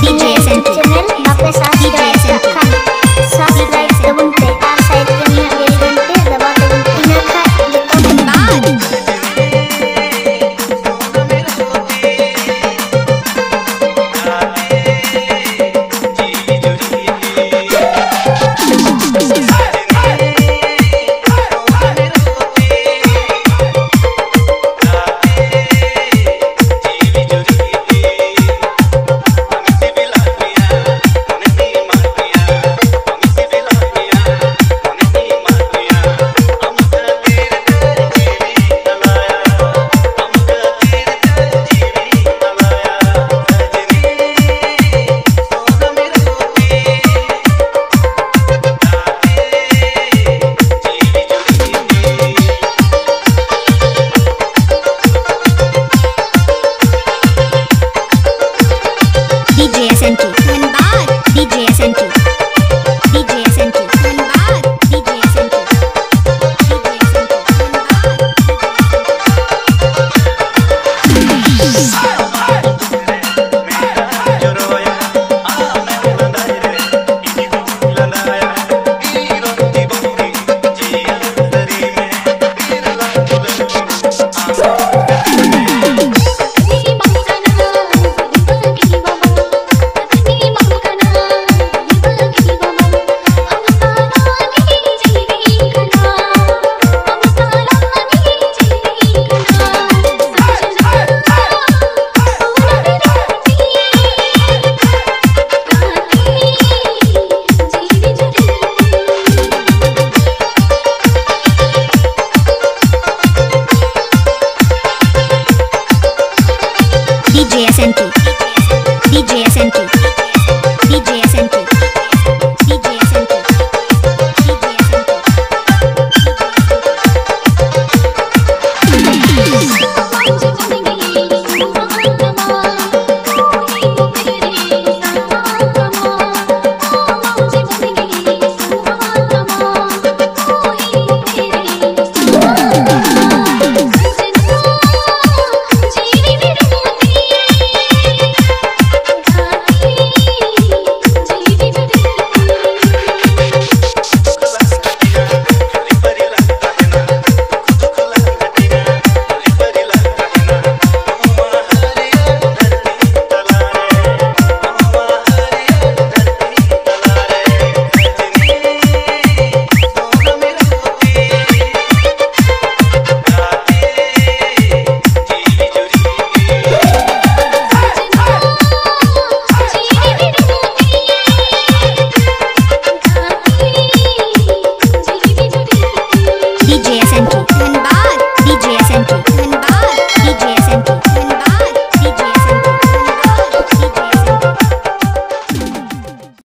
DJ Santu.